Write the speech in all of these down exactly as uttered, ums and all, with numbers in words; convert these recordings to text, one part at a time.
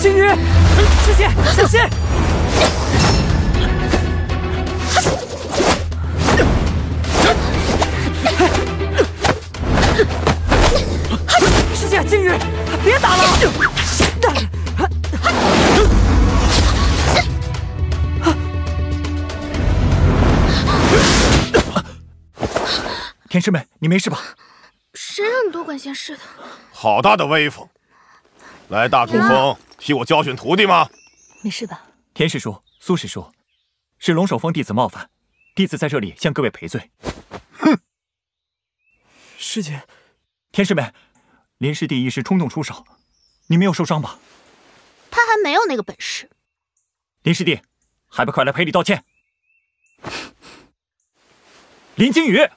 金鱼，师姐，小心！师姐，金鱼，别打了！田师妹，你没事吧？谁让多管闲事的？好大的威风！ 来大冲锋，替我教训徒弟吗？没事吧？田师叔、苏师叔，是龙首峰弟子冒犯，弟子在这里向各位赔罪。哼！师姐，田师妹，林师弟一时冲动出手，你没有受伤吧？他还没有那个本事。林师弟，还不快来赔礼道歉！林金鱼，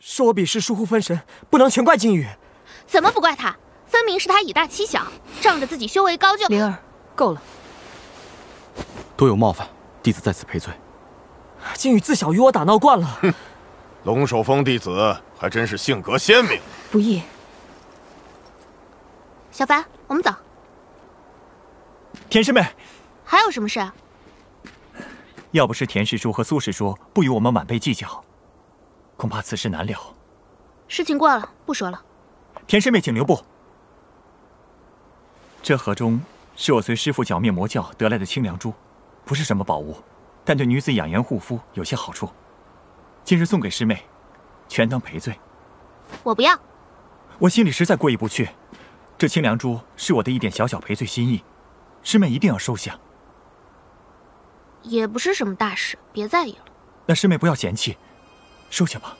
是我鄙视疏忽分神，不能全怪金鱼。怎么不怪他？ 分明是他以大欺小，仗着自己修为高就……灵儿，够了，多有冒犯，弟子在此赔罪。金宇自小与我打闹惯了，哼，龙首峰弟子还真是性格鲜明。不易。小凡，我们走。田师妹，还有什么事啊？要不是田师叔和苏师叔不与我们晚辈计较，恐怕此事难了。事情过了，不说了。田师妹，请留步。 这盒中是我随师父剿灭魔教得来的清凉珠，不是什么宝物，但对女子养颜护肤有些好处。今日送给师妹，全当赔罪。我不要，我心里实在过意不去。这清凉珠是我的一点小小赔罪心意，师妹一定要收下。也不是什么大事，别在意了。那师妹不要嫌弃，收下吧。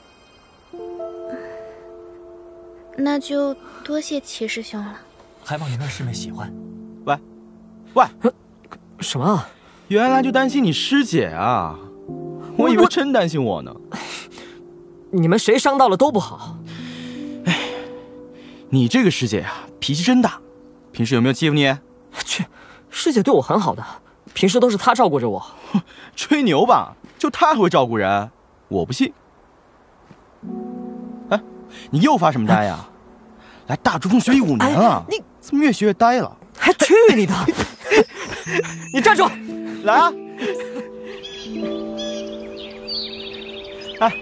那就多谢齐师兄了。 还望您让师妹喜欢。喂，喂，什么啊？原来就担心你师姐啊，我以为真担心我呢。你们谁伤到了都不好。哎，你这个师姐啊，脾气真大。平时有没有欺负你？去，师姐对我很好的，平时都是她照顾着我。吹牛吧，就她会照顾人，我不信。哎，你又发什么呆呀？来大冲锋学艺五年了。你 怎么越学越呆了？还去你的！你站住！来啊！哎，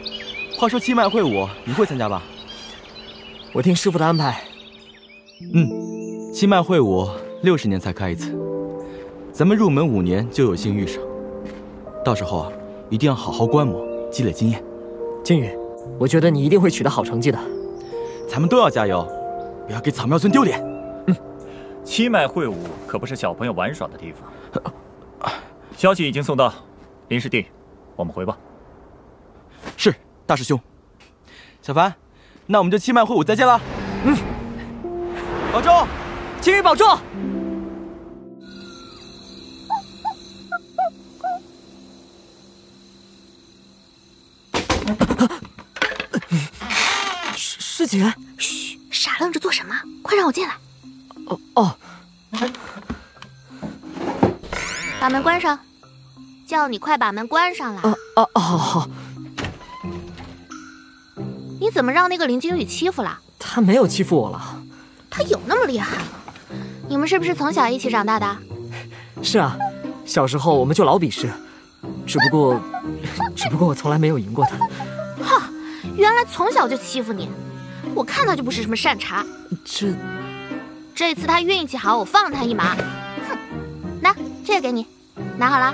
话说七脉会武，你会参加吧？我听师傅的安排。嗯，七脉会武六十年才开一次，咱们入门五年就有幸遇上，到时候啊，一定要好好观摩，积累经验。金宇，我觉得你一定会取得好成绩的。咱们都要加油，不要给草庙村丢脸。 七脉会武可不是小朋友玩耍的地方。消息已经送到，林师弟，我们回吧。是大师兄，小凡，那我们就七脉会武再见了。嗯，保重，金鱼保重。师师姐，嘘，傻愣着做什么？快让我进来。 哦哦，把门关上，叫你快把门关上了。哦哦哦，好好。你怎么让那个林金宇欺负了？他没有欺负我了。他有那么厉害吗？你们是不是从小一起长大的？是啊，小时候我们就老比试，只不过，只不过我从来没有赢过他。哈，原来从小就欺负你，我看他就不是什么善茬。这。 这次他运气好，我放他一马。哼，拿这个给你，拿好了，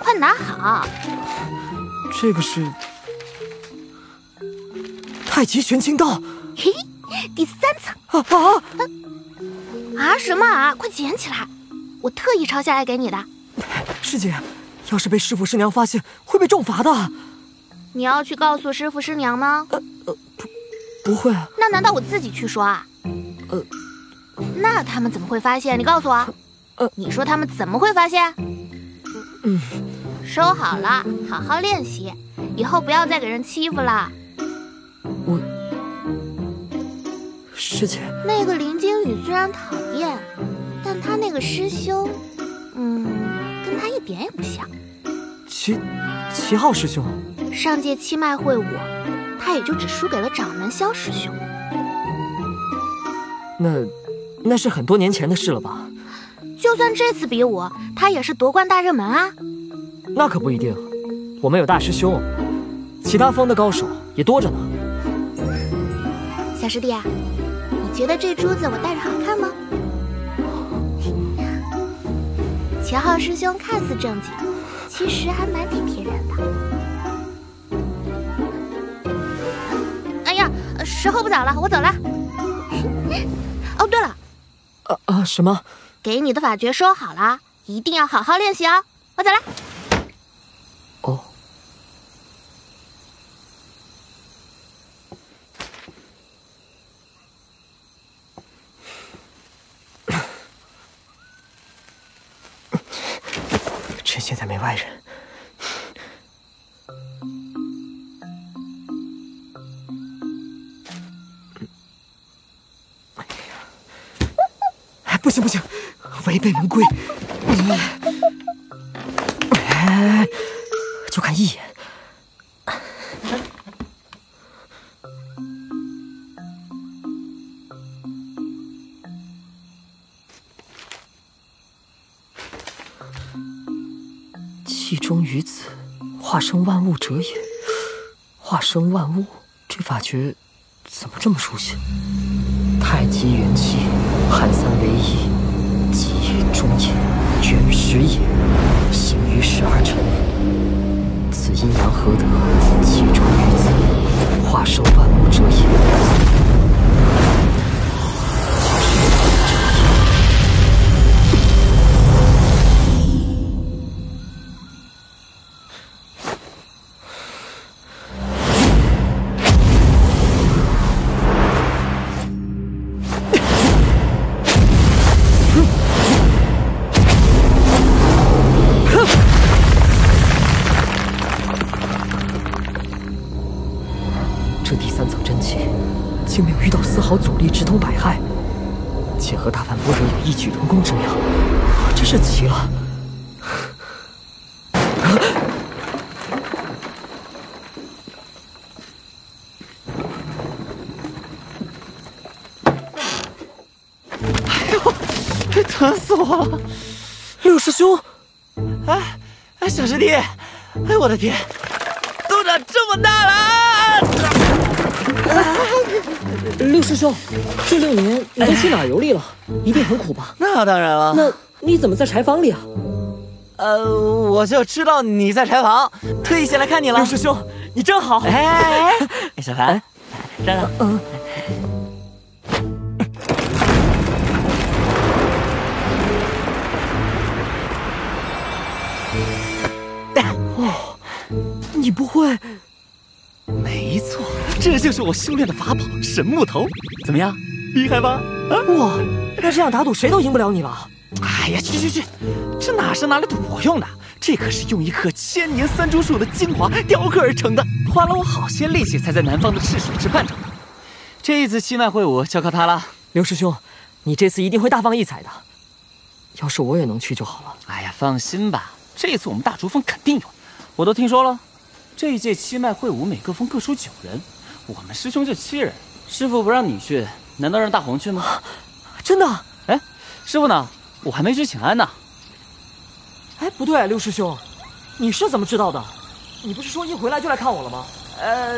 快拿好。这个是太极玄清道，嘿，第三层。啊啊啊！什么啊！快捡起来，我特意抄下来给你的。师姐，要是被师父师娘发现，会被重罚的。你要去告诉师父师娘吗？呃呃，不，不会啊。那难道我自己去说啊？ 呃，那他们怎么会发现？你告诉我，呃，你说他们怎么会发现？嗯，收好了，好好练习，以后不要再给人欺负了。我，师姐，那个林金宇虽然讨厌，但他那个师兄，嗯，跟他一点也不像。齐齐浩师兄，上届七脉会武，他也就只输给了掌门萧师兄。 那那是很多年前的事了吧？就算这次比武，他也是夺冠大热门啊。那可不一定，我们有大师兄，其他方的高手也多着呢。小师弟，你觉得这珠子我戴着好看吗？乔浩师兄看似正经，其实还蛮体贴人的。哎呀，时候不早了，我走了。哦，对了，啊啊，什么？给你的法诀收好了，一定要好好练习哦。我走了。哦。趁现在没外人。 不行不行，违背门规，哎，就看一眼。气中于子，化生万物者也。化生万物，这法诀怎么这么熟悉？太极元气。 含三为一，极于中也，决于时也，行于十二辰。此阴阳合德，气中于子，化生万物者也。小师弟，哎，我的天，都长这么大了！啊、六师兄，这六年你都去哪儿游历了？一定很苦吧？那当然了。那你怎么在柴房里啊？呃，我就知道你在柴房，特意前来看你了。六师兄，你真好。哎哎哎，小凡，让让。嗯。你不会？没错，这就是我修炼的法宝神木头。怎么样，厉害吧？啊！哇，那这样打赌谁都赢不了你了。哎呀，去去去，这哪是拿来赌博用的？这可是用一棵千年三株树的精华雕刻而成的，花了我好些力气才在南方的赤水之畔找到。这一次七脉会武就靠它了。刘师兄，你这次一定会大放异彩的。要是我也能去就好了。哎呀，放心吧，这次我们大竹峰肯定有，我都听说了。 这一届七脉会武，每个峰各出九人，我们师兄就七人。师傅不让你去，难道让大红去吗？啊、真的？哎，师傅呢？我还没去请安呢。哎，不对，六师兄，你是怎么知道的？你不是说一回来就来看我了吗？呃，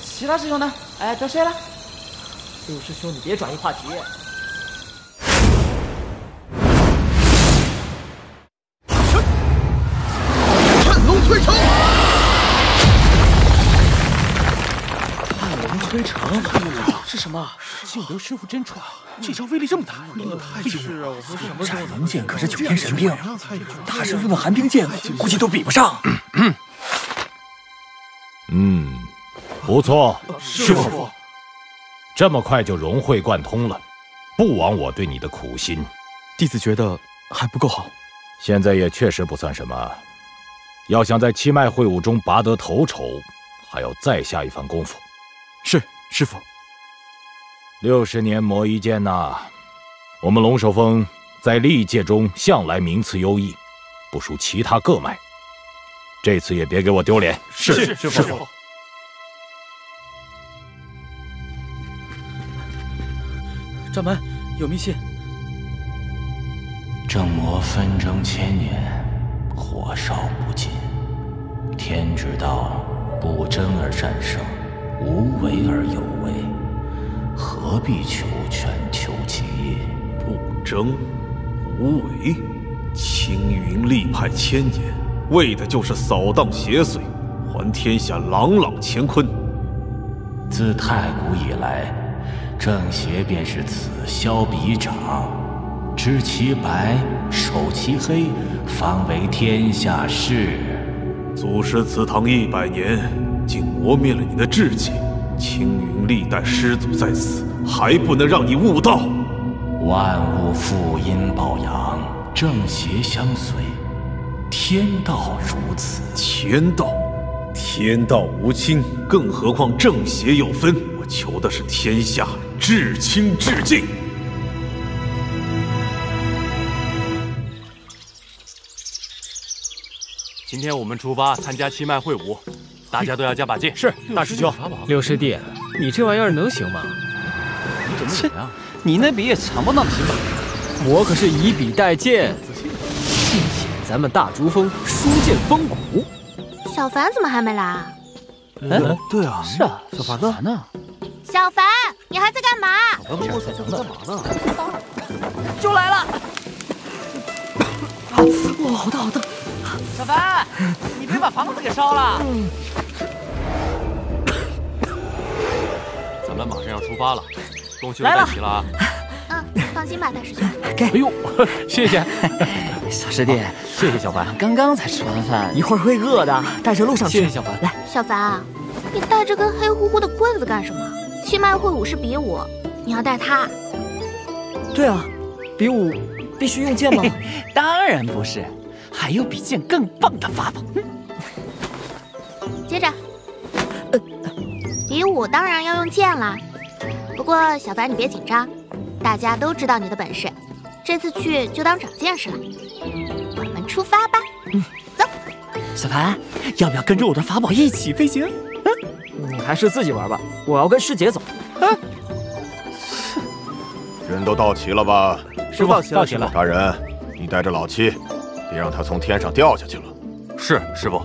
其他师兄呢？哎，都睡了。六师兄，你别转移话题。 推城是什么？幸得师傅真传，这招威力这么大！太是啊，斩龙剑可是九天神兵，大师傅的寒冰剑估计都比不上。嗯，不错，师傅，这么快就融会贯通了，不枉我对你的苦心。弟子觉得还不够好，现在也确实不算什么。要想在七脉会武中拔得头筹，还要再下一番功夫。 是师傅。六十年磨一剑呐、啊，我们龙首峰在历届中向来名次优异，不输其他各脉。这次也别给我丢脸。是是师傅。师傅掌门有密信。正魔纷争千年，火烧不尽。天之道，不争而战胜，无为而有为，何必求全求其一？不争，无为，青云立派千年，为的就是扫荡邪祟，还天下朗朗乾坤。自太古以来，正邪便是此消彼长。 知其白，守其黑，方为天下事。祖师祠堂一百年，竟磨灭了你的志气。青云历代师祖在此，还不能让你悟道。万物负阴抱阳，正邪相随，天道如此。天道，天道无亲，更何况正邪有分。我求的是天下至清至净。 今天我们出发参加七脉会武，大家都要加把劲。是，大师兄。六师弟，你这玩意儿能行吗？你怎么怎么样？你那笔也藏不到你心吧？我可是以笔代剑，尽显咱们大竹峰书剑风骨。小凡怎么还没来啊？嗯，对啊，是啊，小凡呢？小凡，你还在干嘛？小凡，我在干嘛呢？就来了。哇，好大好大！ 小凡，你别把房子给烧了！咱们马上要出发了，东西都带齐了啊！嗯，放心吧，大师兄。给，哎呦，谢谢小师弟，谢谢小凡。刚刚才吃完饭，一会儿会饿的，带着路上去。谢谢小凡，来，小凡，你带着根黑乎乎的棍子干什么？七脉会武是比武，你要带它。对啊，比武必须用剑吗？当然不是。 还有比剑更棒的法宝。接着，比武当然要用剑了。不过小凡你别紧张，大家都知道你的本事，这次去就当长见识了。我们出发吧，嗯，走。小凡，要不要跟着我的法宝一起飞行？嗯，你还是自己玩吧，我要跟师姐走。啊，人都到齐了吧？师傅，到齐了。大人，你带着老七。 别让他从天上掉下去了。是，师傅。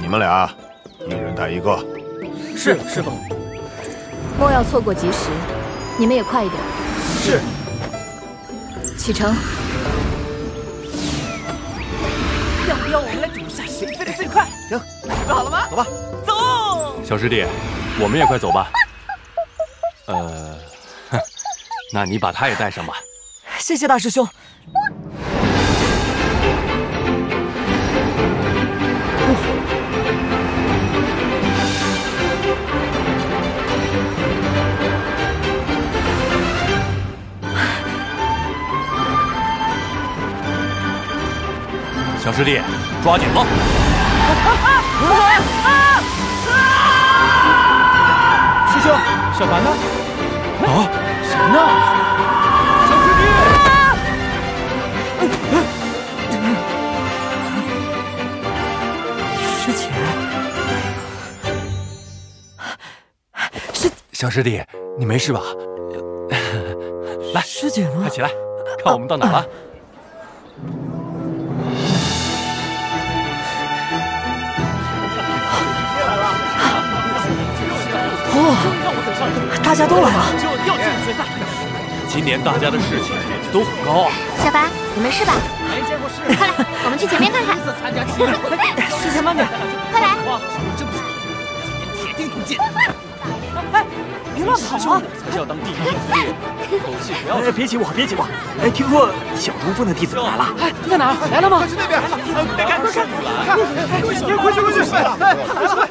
你们俩，一人带一个。是，师傅。莫要错过吉时，你们也快一点。是。启程。要不要我们来赌一下谁飞得最快？行，准备好了吗？走吧。走。小师弟，我们也快走吧。呃，那你把他也带上吧。谢谢大师兄。 小师弟，抓紧了！师兄，小凡呢？啊，谁呢？小师弟，师姐，师小师弟，你没事吧？来，师姐呢？快起来，看我们到哪了。 大家都来了，今年大家的士气都很高啊！小凡，你没事吧？没见过世面，快来，我们去前面看看。师姐慢点，快来！铁定不进。哎，别乱跑啊！才叫当第一，口气不要。哎，别挤我，别挤我。哎，听说小龙峰的弟子来了？哎，在哪？来了吗？是那边。快看，快看，快看！快去，快去，快去！来了，来了。